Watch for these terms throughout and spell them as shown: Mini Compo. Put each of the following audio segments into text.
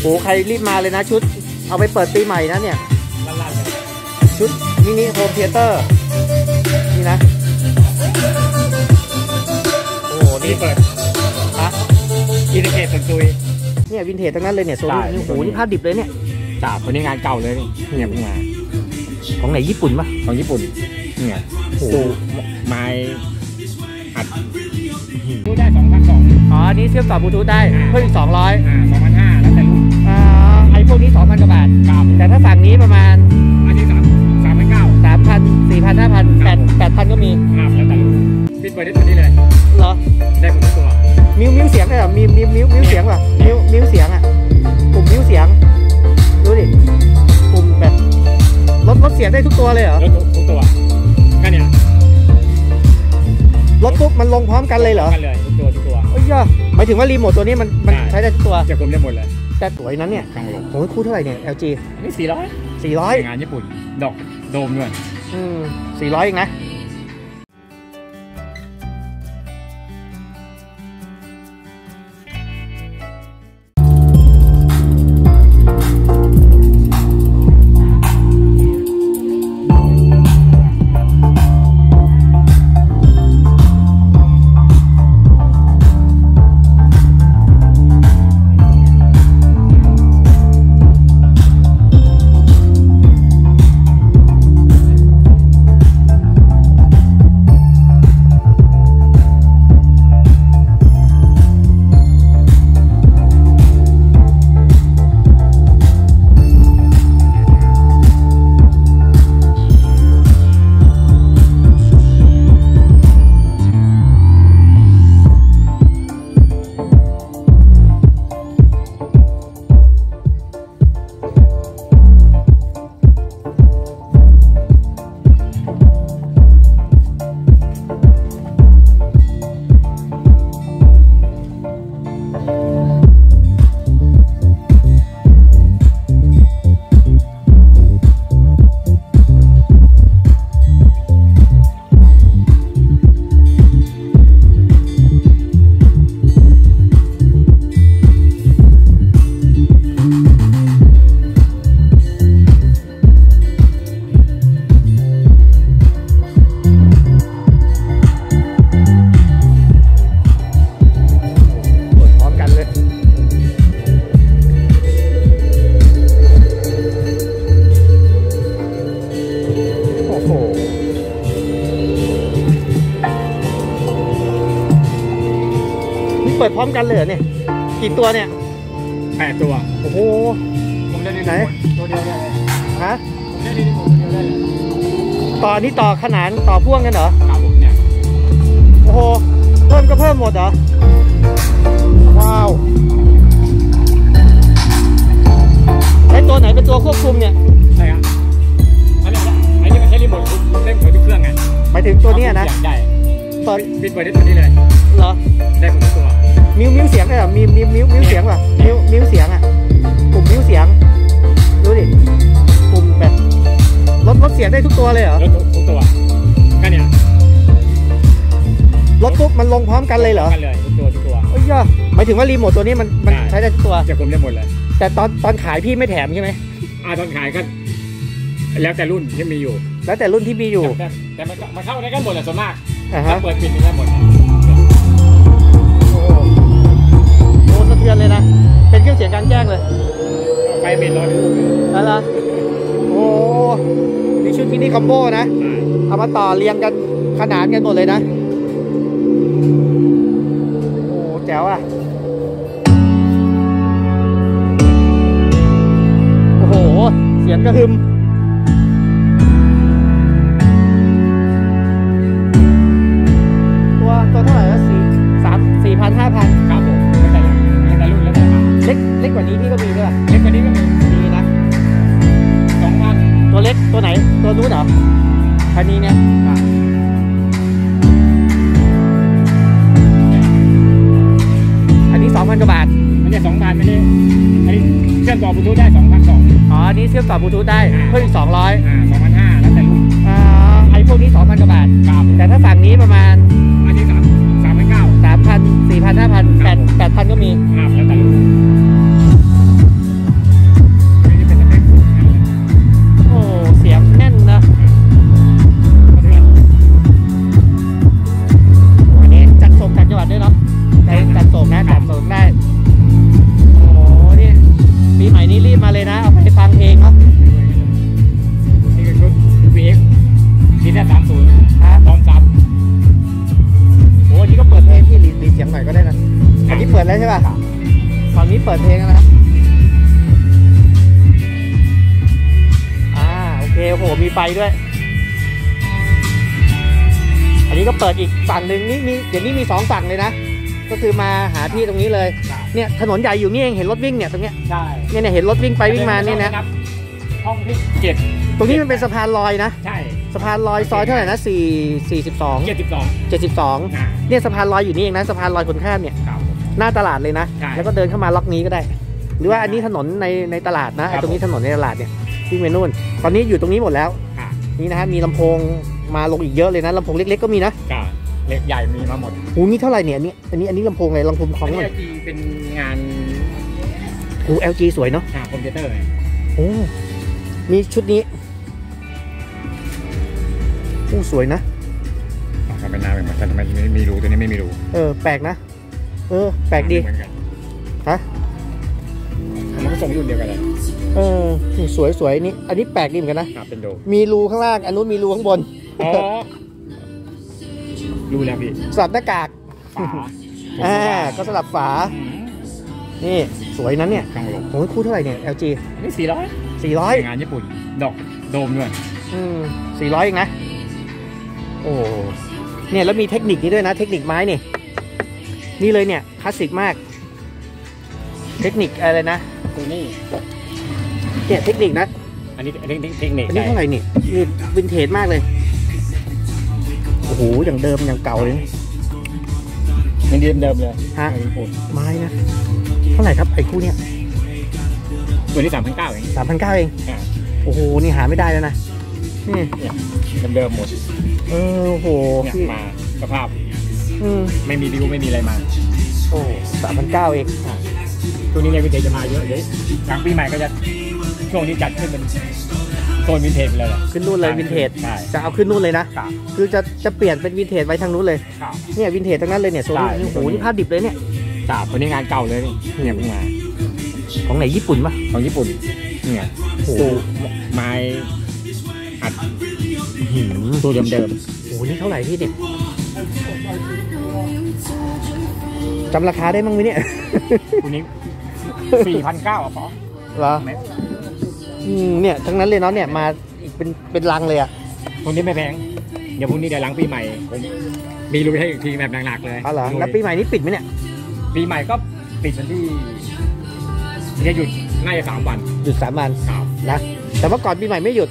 โหใครรีบมาเลยนะชุดเอาไปเปิดปีใหม่นะเนี่ยชุดมินิโฮมเธียเตอร์นี่นะโอ้นี่เปิดฮะวินเทจสังซุยเนี่ยวินเทจทั้งนั้นเลยเนี่ยโซนนี้โอ้โหนี่ภาพดิบเลยเนี่ยจ่าคนนี้งานเก่าเลยเนี่ยเป็นงานของไหนญี่ปุ่นปะของญี่ปุ่นเนี่ยโอ้โหไม้อัดพูดได้2,200อ๋อนี่เชื่อมต่อบลูทูธได้เพิ่มอีก2002,500แล้วแต่ไอ้พวกนี้2,000 กว่าบาทแต่ถ้าฝั่งนี้ประมาณอันนี้3,9003,000 4,000 5,000 8,000ก็มีแล้วแต่ปิดไปได้ตัวนี้เลยเหรอได้ผมตัวมิ้วเสียงได้หรอมิ้วเสียงป่ะมิ้วเสียงอ่ะปุ่มมิ้วเสียงดูดิปุ่มแบบลดเสียงได้ทุกตัวเลยเหรอลดทุกตัวกันเนี่ยลดปุ๊บมันลงพร้อมกันเลยเหรอกันเลยทุกตัวโอ้ยหมายถึงว่ารีโมทตัวนี้มันใช้ได้ทุกตัวจะผมได้หมดเลยแต่สวยนั้นเนี่ยโอ้ยคู่เท่าไหร่เนี่ย LG นี่400งานญี่ปุ่นดอกโดมด้วย400เองนะเปิดพร้อมกันเลยเนี่ยกี่ตัวเนี่ย8 ตัวโอ้โหผมได้ไหนตัวเดียวได้ฮะได้ดีผมตัวเดียวได้ต่อนี้ต่อขนานต่อพ่วงกันเหรอครับผมเนี่ยโอ้โหเพิ่มก็เพิ่มหมดเหรอว้าวไอ้ตัวไหนเป็นตัวควบคุมเนี่ยใช่ครับไอ้นี่มันใช้รีโมทเล่นของทุกเครื่องไงหมายถึงตัวนี้นะใหญ่เปิดปิดไปได้ตัวนี้เลยเหรอได้ผมตัวมิ้วเสียงได้หรอมิ้วเสียงป่ะมิ้วเสียงอ่ะปุ่มมิ้วเสียงดูดิปุ่มแบบลดเสียงได้ทุกตัวเลยเหรอลดทุกตัวกันเนี่ยลดปุ๊บมันลงพร้อมกันเลยเหรอกันเลยทุกตัวโอ้ยหมายถึงว่ารีโมทตัวนี้มันใช้ได้ทุกตัวจะผมได้หมดเลยแต่ตอนขายพี่ไม่แถมใช่ไหมตอนขายก็แล้วแต่รุ่นที่มีอยู่แต่มันเข้าได้กันหมดแหละส่วนมากเปิดปิดได้หมดสะเทือนเลยนะเป็นเครื่องเสียงกลางแจ้งเลยไปเมนร้อยอะไรโอ้นี่ชุดมินิคอมโบนะเอามาต่อเรียงกันขนานกันหมดเลยนะโอ้แจ๋วอ่ะโอ้โหเสียงกระหึ่มตัวเท่าไหร่ละ4,000 5,000ครับผมเล็กกว่านี้พี่ก็มีด้วยเล็กกว่านี้ก็มีนะ2,000ตัวเล็กตัวไหนตัวนู้นเหรอคันนี้เนี่ยอันนี้2,000 กว่าบาทอันนี้2,000ไม่ได้อันนี้เชื่อมต่อบลูทูธได้2,200อ๋อนี่เชื่อมต่อบลูทูธได้เพิ่มอีก2002,500แล้วแต่รุ่นไอ้พวกนี้2,000 กว่าบาทแต่ถ้าฝั่งนี้ประมาณอันนี้3,9003,000 4,000 5,000 8,000ก็มีแล้วแต่รุ่น ดีเสียงหน่อยก็ได้นะอันนี้เปิดแล้วใช่ป่ะฝั่งนี้เปิดเพลงนะโอเคโหมีไฟด้วยอันนี้ก็เปิดอีกฝั่งหนึ่งนี่มีเดี๋ยวนี้มีสองฝั่งเลยนะก็คือมาหาที่ตรงนี้เลยเนี่ยถนนใหญ่อยู่นี่เองเห็นรถวิ่งเนี่ยตรงเนี้ยใช่เนี่ยเห็นรถวิ่งไปวิ่งมาเนี่ยนะห้องที่7ตรงนี้มันเป็นสะพานลอยนะใช่สะพานลอยซอยเท่าไหร่นะ42 72เนี่ยสะพานลอยอยู่นี่เองนะสะพานลอยคนข้ามเนี่ยหน้าตลาดเลยนะแล้วก็เดินเข้ามาล็อกนี้ก็ได้หรือว่าอันนี้ถนนในตลาดนะตรงนี้ถนนในตลาดเนี่ยวิ่งไปนู่นตอนนี้อยู่ตรงนี้หมดแล้วนี่นะฮะมีลำโพงมาลงอีกเยอะเลยนะลำโพงเล็กๆก็มีนะเล็กใหญ่มีมาหมดโอ้นี่เท่าไหร่เนี่ยอันนี้ลำโพงอะไรลำโพงของมัน LG เป็นงานโอ้ LG สวยเนาะคอมพิวเตอร์โอ้มีชุดนี้โอ้สวยนะทำเป็นหน้าเหมือนกันทำไมไม่มีรูตัวนี้ไม่มีรูแปลกนะแปลกดีฮะมันก็ส่งรุ่นเดียวกันเลยสวยนี่อันนี้แปลกดีเหมือนกันนะเป็นโดมีรูข้างล่างอันนู้นมีรูข้างบนดูแล้วพี่สลับหน้ากากก็สลับฝานี่สวยนั้นเนี่ยโอ้ยคู่เท่าไหร่เนี่ย LG นี่400งานญี่ปุ่นดอกโดมด้วย400เองนะโอ้เนี่ยแล้วมีเทคนิคนี้ด้วยนะเทคนิคไม้นี่เลยเนี่ยคลาสสิกมากเทคนิคอะไรนะตัวนี้เนี่ยเทคนิคนะอันนี้เท่าไหร่นี่วินเทจมากเลยโอ้โหอย่างเดิมอย่างเก่าเลยยังเดิมเลยฮะไม้นะเท่าไหร่ครับไอ้คู่เนี้ยตัวนี้3,900เอง3,900เองโอ้โหนี่หาไม่ได้แล้วนะนี่เดิมหมดโอ้โหมาสภาพไม่มีริ้วไม่มีอะไรมาโอ้3,900เองตัวนี้ในวินเทจจะมาเยอะเลยหลังปีใหม่ก็จะช่วงนี้จัดขึ้นเป็นโซนวินเทจเลยขึ้นนู่นเลยวินเทจจะเอาขึ้นนู่นเลยนะคือจะเปลี่ยนเป็นวินเทจไว้ทางนู้นเลยเนี่ยวินเทจทางนั้นเลยเนี่ยโซนโอ้โหนี่ภาพดิบเลยเนี่ยวันนี้งานเก่าเลยเนี่ยเพิ่งมาของไหนญี่ปุ่นปะของญี่ปุ่นเนี่ยโอ้โหไม้อัดตัวเดิมโอ้โหนี่เท่าไหร่พี่เนี่ยจำราคาได้มั้งไหมเนี่ยคุณนี้4,900อ่ะป๋อเหรอเนี่ยทั้งนั้นเลยเนาะเนี่ยมาเป็นลังเลยอ่ะตัวนี้ไม่แพงเดี๋ยวพรุ่งนี้เดี๋ยวหลังปีใหม่ผมมีลุยให้อีกทีแบบหนักๆเลยอ๋อเหรอแล้วปีใหม่นี้ปิดไหมเนี่ยปีใหม่ก็ปิดวันที่จะหยุดน่าจะ3 วันหยุด3 วันนะแต่ว่าก่อนปีใหม่ไม่หยุด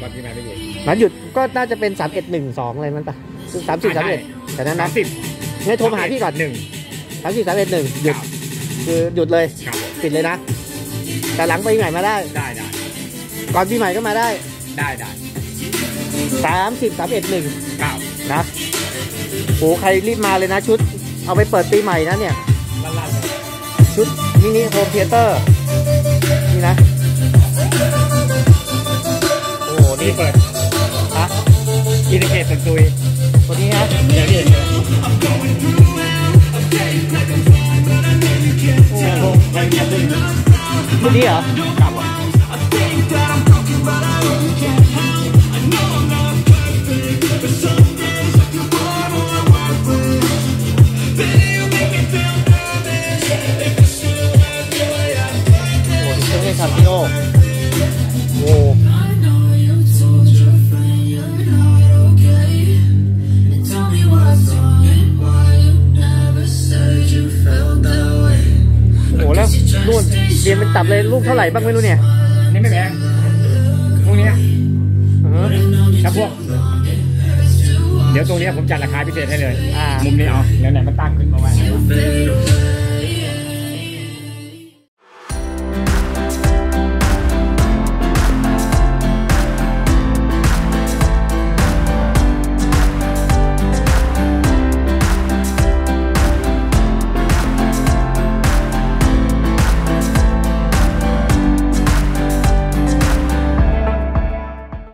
ก่อนปีใหม่ไม่หยุดมันหยุดก็น่าจะเป็น31 12อะไรนั่นปะ30 31แต่นั้นนะเนี่ยโทรมาหาพี่ก่อน30 31หยุดคือหยุดเลยปิดเลยนะแต่หลังปีใหม่มาได้ก่อนปีใหม่ก็มาได้30 31 1นะโอ้ใครรีบมาเลยนะชุดเอาไปเปิดปีใหม่นะเนี่ยชุดมินิโฮมเธียเตอร์นี่นะโอ้นี่เปิดฮะอินดิเคเตอร์ตุยตัวนี้ฮะตัวนี้เหรอเรียนเป็นตับเลยลูกเท่าไหร่บ้างไม่รู้เนี่ยนี่ไม่แพงพวกนี้ครับพวกเดี๋ยวตรงนี้ผมจัดราคาพิเศษให้เลยมุมนี้เอาเดี๋ยวไหนมันตั้งขึ้นมาไว้